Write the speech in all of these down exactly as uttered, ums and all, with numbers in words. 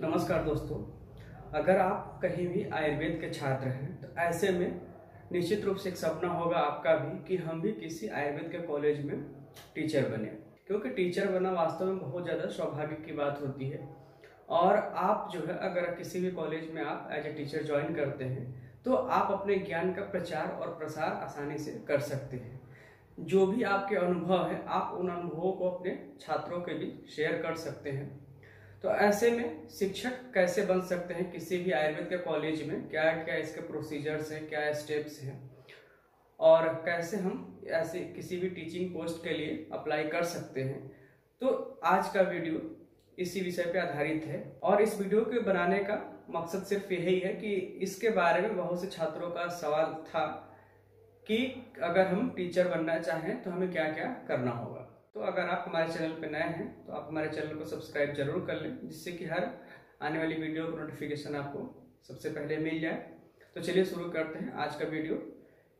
नमस्कार दोस्तों, अगर आप कहीं भी आयुर्वेद के छात्र हैं तो ऐसे में निश्चित रूप से एक सपना होगा आपका भी कि हम भी किसी आयुर्वेद के कॉलेज में टीचर बने, क्योंकि टीचर बनना वास्तव में बहुत ज़्यादा सौभाग्य की बात होती है। और आप जो है अगर किसी भी कॉलेज में आप एज ए टीचर ज्वाइन करते हैं तो आप अपने ज्ञान का प्रचार और प्रसार आसानी से कर सकते हैं। जो भी आपके अनुभव हैं आप उन अनुभवों को अपने छात्रों के बीच शेयर कर सकते हैं। तो ऐसे में शिक्षक कैसे बन सकते हैं किसी भी आयुर्वेद के कॉलेज में, क्या क्या इसके प्रोसीजर्स हैं, क्या स्टेप्स हैं और कैसे हम ऐसे किसी भी टीचिंग पोस्ट के लिए अप्लाई कर सकते हैं, तो आज का वीडियो इसी विषय पर आधारित है। और इस वीडियो के बनाने का मकसद सिर्फ यही है कि इसके बारे में बहुत से छात्रों का सवाल था कि अगर हम टीचर बनना चाहें तो हमें क्या क्या करना होगा। तो अगर आप हमारे चैनल पर नए हैं तो आप हमारे चैनल को सब्सक्राइब जरूर कर लें, जिससे कि हर आने वाली वीडियो का नोटिफिकेशन आपको सबसे पहले मिल जाए। तो चलिए शुरू करते हैं आज का वीडियो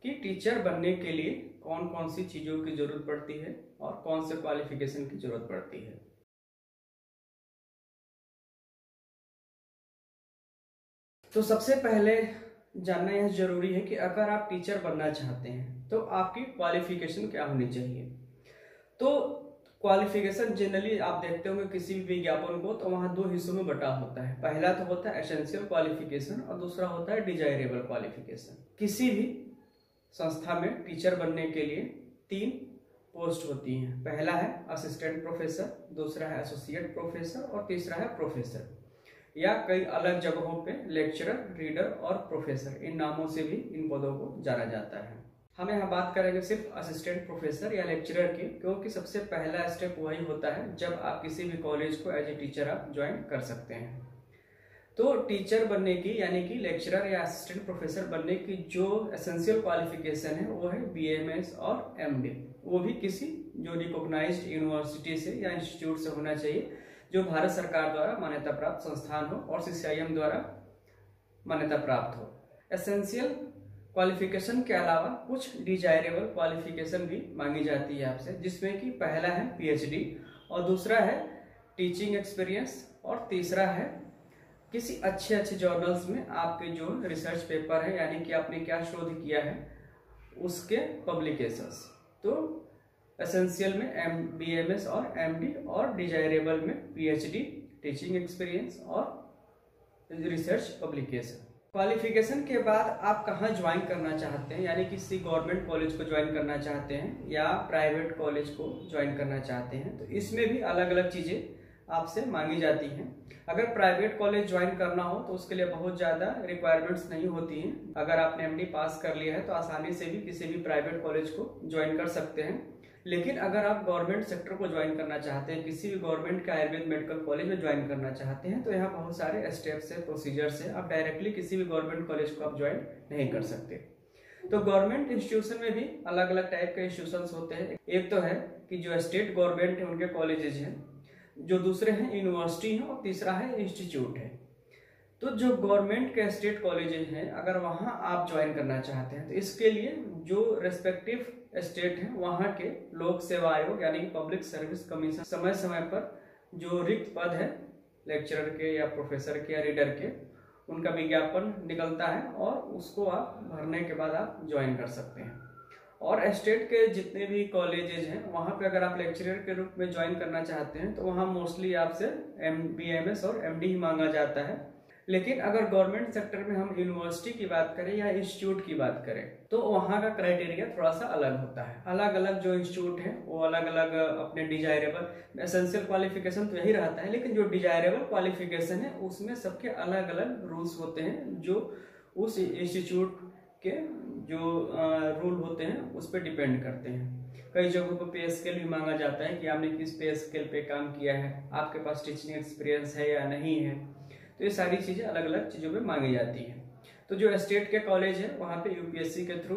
कि टीचर बनने के लिए कौन कौन सी चीज़ों की ज़रूरत पड़ती है और कौन से क्वालिफिकेशन की ज़रूरत पड़ती है। तो सबसे पहले जानना यह जरूरी है कि अगर आप टीचर बनना चाहते हैं तो आपकी क्वालिफिकेशन क्या होनी चाहिए। तो क्वालिफिकेशन जनरली आप देखते होंगे किसी भी विज्ञापन को, तो वहाँ दो हिस्सों में बटा होता है। पहला तो होता है एसेंशियल क्वालिफिकेशन और दूसरा होता है डिजायरेबल क्वालिफिकेशन। किसी भी संस्था में टीचर बनने के लिए तीन पोस्ट होती हैं। पहला है असिस्टेंट प्रोफेसर, दूसरा है एसोसिएट प्रोफेसर और तीसरा है प्रोफेसर, या कई अलग जगहों पे लेक्चरर, रीडर और प्रोफेसर, इन नामों से भी इन पदों को जाना जाता है। हम यहाँ बात करेंगे सिर्फ असिस्टेंट प्रोफेसर या लेक्चरर की, क्योंकि सबसे पहला स्टेप वही होता है जब आप किसी भी कॉलेज को एज ए टीचर आप ज्वाइन कर सकते हैं। तो टीचर बनने की यानी कि लेक्चरर या असिस्टेंट प्रोफेसर बनने की जो एसेंशियल क्वालिफिकेशन है वो है बी एम एस और एम डी, वो भी किसी जो रिकॉग्नाइज्ड यूनिवर्सिटी से या इंस्टीट्यूट से होना चाहिए, जो भारत सरकार द्वारा मान्यता प्राप्त संस्थान हो और सी सी आई एम द्वारा मान्यता प्राप्त हो। एसेंशियल क्वालिफिकेशन के अलावा कुछ डिजायरेबल क्वालिफिकेशन भी मांगी जाती है आपसे, जिसमें कि पहला है पी एच डी और दूसरा है टीचिंग एक्सपीरियंस और तीसरा है किसी अच्छे अच्छे जर्नल्स में आपके जो रिसर्च पेपर है, यानी कि आपने क्या शोध किया है उसके पब्लिकेशंस। तो एसेंशियल में एम बी एम एस और एम डी और डिजायरेबल में P H D, teaching experience और रिसर्च पब्लिकेशन। क्वालिफिकेशन के बाद आप कहाँ ज्वाइन करना चाहते हैं, यानी किसी गवर्नमेंट कॉलेज को ज्वाइन करना चाहते हैं या प्राइवेट कॉलेज को ज्वाइन करना चाहते हैं, तो इसमें भी अलग अलग चीज़ें आपसे मांगी जाती हैं। अगर प्राइवेट कॉलेज ज्वाइन करना हो तो उसके लिए बहुत ज़्यादा रिक्वायरमेंट्स नहीं होती हैं। अगर आपने एम डी पास कर लिया है तो आसानी से भी किसी भी प्राइवेट कॉलेज को ज्वाइन कर सकते हैं। लेकिन अगर आप गवर्नमेंट सेक्टर को ज्वाइन करना चाहते हैं, किसी भी गवर्नमेंट के आयुर्वेद मेडिकल कॉलेज में ज्वाइन करना चाहते हैं, तो यहाँ बहुत सारे स्टेप्स है, प्रोसीजर्स है। आप डायरेक्टली किसी भी गवर्नमेंट कॉलेज को आप ज्वाइन नहीं कर सकते। तो गवर्नमेंट इंस्टीट्यूशन में भी अलग अलग टाइप के इंस्टीट्यूशन होते हैं। एक तो है कि जो स्टेट गवर्नमेंट है उनके कॉलेजेज हैं, जो दूसरे हैं यूनिवर्सिटी हैं और तीसरा है इंस्टीट्यूट है। तो जो गवर्नमेंट के स्टेट कॉलेजेज हैं अगर वहाँ आप ज्वाइन करना चाहते हैं तो इसके लिए जो रेस्पेक्टिव स्टेट हैं वहाँ के लोक सेवा आयोग यानी पब्लिक सर्विस कमीशन समय समय पर जो रिक्त पद है लेक्चरर के या प्रोफेसर के या रीडर के, उनका विज्ञापन निकलता है और उसको आप भरने के बाद आप ज्वाइन कर सकते हैं। और स्टेट के जितने भी कॉलेजेज हैं वहाँ पे अगर आप लेक्चरर के रूप में ज्वाइन करना चाहते हैं तो वहाँ मोस्टली आपसे एम बी एम एस और एम डी ही मांगा जाता है। लेकिन अगर गवर्नमेंट सेक्टर में हम यूनिवर्सिटी की बात करें या इंस्टीट्यूट की बात करें तो वहाँ का क्राइटेरिया थोड़ा सा अलग होता है। अलग अलग जो इंस्टीट्यूट हैं वो अलग अलग अपने डिजायरेबल एसेंशियल क्वालिफिकेशन तो यही रहता है, लेकिन जो डिजायरेबल क्वालिफिकेशन है उसमें सबके अलग अलग रूल्स होते हैं, जो उस इंस्टीट्यूट के जो रूल होते हैं उस पर डिपेंड करते हैं। कई जगहों पर पे स्केल भी मांगा जाता है कि आपने किस पे स्केल पे काम किया है, आपके पास टीचिंग एक्सपीरियंस है या नहीं है, तो ये सारी चीज़ें अलग अलग चीज़ों में मांगी जाती हैं। तो जो स्टेट के कॉलेज है वहाँ पे यू पी एस सी के थ्रू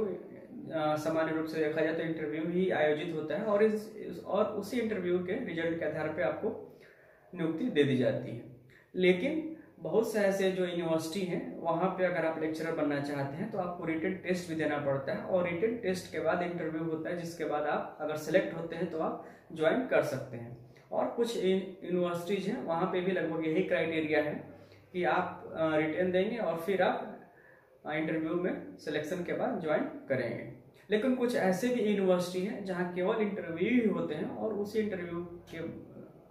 सामान्य रूप से देखा जाए तो इंटरव्यू ही आयोजित होता है और इस और उसी इंटरव्यू के रिजल्ट के आधार पे आपको नियुक्ति दे दी जाती है। लेकिन बहुत से ऐसे जो यूनिवर्सिटी हैं वहाँ पे अगर आप लेक्चरर बनना चाहते हैं तो आपको रिटन टेस्ट भी देना पड़ता है और रिटन टेस्ट के बाद इंटरव्यू होता है, जिसके बाद आप अगर सेलेक्ट होते हैं तो आप ज्वाइन कर सकते हैं। और कुछ यूनिवर्सिटीज हैं वहाँ पे भी लगभग यही क्राइटेरिया है कि आप रिटर्न देंगे और फिर आप इंटरव्यू में सिलेक्शन के बाद ज्वाइन करेंगे। लेकिन कुछ ऐसे भी यूनिवर्सिटी हैं जहाँ केवल इंटरव्यू ही होते हैं और उसी इंटरव्यू के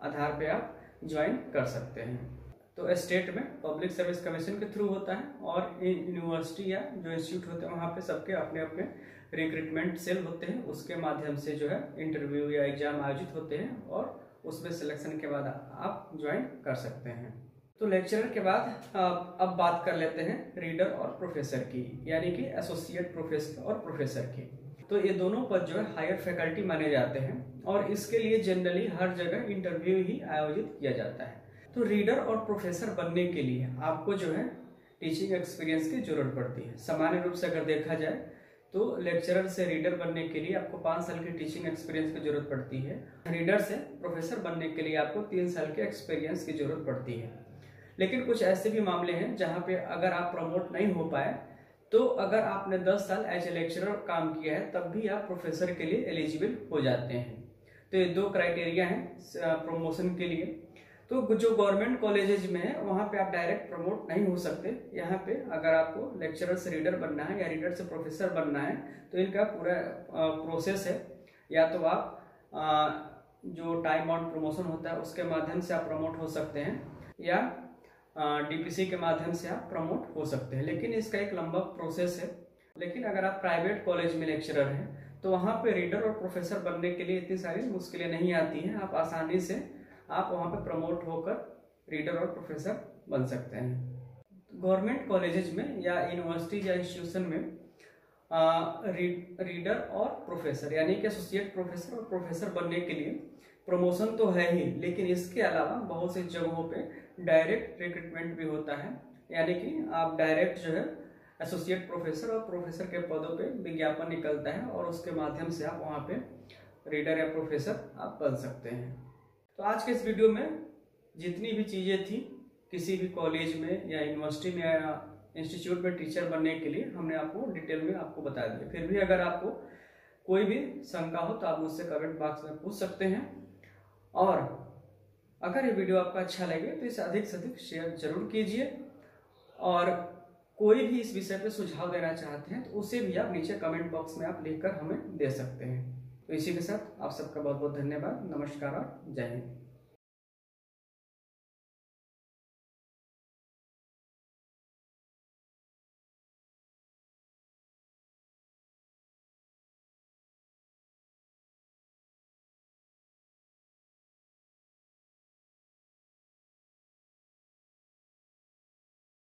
आधार पे आप ज्वाइन कर सकते हैं। तो स्टेट में पब्लिक सर्विस कमीशन के थ्रू होता है और यूनिवर्सिटी या जो इंस्टीट्यूट होते हैं वहाँ पे सबके अपने अपने रिक्रूटमेंट सेल होते हैं, उसके माध्यम से जो है इंटरव्यू या एग्जाम आयोजित होते हैं और उसमें सिलेक्शन के बाद आप ज्वाइन कर सकते हैं। तो लेक्चरर के बाद अब बात कर लेते हैं रीडर और प्रोफेसर की, यानी कि एसोसिएट प्रोफेसर और प्रोफेसर की। तो ये दोनों पद जो है हायर फैकल्टी माने जाते हैं और इसके लिए जनरली हर जगह इंटरव्यू ही आयोजित किया जाता है। तो रीडर और प्रोफेसर बनने के लिए आपको जो है टीचिंग एक्सपीरियंस की जरूरत पड़ती है। सामान्य रूप से अगर देखा जाए तो लेक्चरर से रीडर बनने के लिए आपको पाँच साल की टीचिंग एक्सपीरियंस की जरूरत पड़ती है। रीडर से प्रोफेसर बनने के लिए आपको तीन साल के एक्सपीरियंस की जरूरत पड़ती है। लेकिन कुछ ऐसे भी मामले हैं जहाँ पे अगर आप प्रमोट नहीं हो पाए तो अगर आपने दस साल एज ए लेक्चरर काम किया है तब भी आप प्रोफेसर के लिए एलिजिबल हो जाते हैं। तो ये दो क्राइटेरिया हैं प्रमोशन के लिए। तो जो गवर्नमेंट कॉलेजेज में है वहाँ पे आप डायरेक्ट प्रमोट नहीं हो सकते। यहाँ पे अगर आपको लेक्चरर से रीडर बनना है या रीडर से प्रोफेसर बनना है तो इनका पूरा प्रोसेस है। या तो आप आ, जो टाइम ऑन प्रमोशन होता है उसके माध्यम से आप प्रमोट हो सकते हैं या डीपीसी के माध्यम से आप प्रमोट हो सकते हैं, लेकिन इसका एक लंबा प्रोसेस है। लेकिन अगर आप प्राइवेट कॉलेज में लेक्चरर हैं तो वहाँ पे रीडर और प्रोफेसर बनने के लिए इतनी सारी मुश्किलें नहीं आती हैं। आप आसानी से आप वहाँ पे प्रमोट होकर रीडर और प्रोफेसर बन सकते हैं। गवर्नमेंट कॉलेजेज में या यूनिवर्सिटी या इंस्टीट्यूशन में आ, री, रीडर और प्रोफेसर यानी कि एसोसिएट प्रोफेसर और प्रोफेसर बनने के लिए प्रमोशन तो है ही, लेकिन इसके अलावा बहुत से जगहों पे डायरेक्ट रिक्रूटमेंट भी होता है, यानी कि आप डायरेक्ट जो है एसोसिएट प्रोफेसर और प्रोफेसर के पदों पे विज्ञापन निकलता है और उसके माध्यम से आप वहाँ पे रीडर या प्रोफेसर आप बन सकते हैं। तो आज के इस वीडियो में जितनी भी चीज़ें थी किसी भी कॉलेज में या यूनिवर्सिटी में या इंस्टीट्यूट में टीचर बनने के लिए हमने आपको डिटेल में आपको बता दिया। फिर भी अगर आपको कोई भी शंका हो तो आप मुझसे कमेंट बॉक्स में पूछ सकते हैं। और अगर ये वीडियो आपका अच्छा लगे तो इसे अधिक से अधिक शेयर जरूर कीजिए और कोई भी इस विषय पर सुझाव देना चाहते हैं तो उसे भी आप नीचे कमेंट बॉक्स में आप लिखकर हमें दे सकते हैं। तो इसी के साथ आप सबका बहुत बहुत धन्यवाद। नमस्कार और जय हिंद।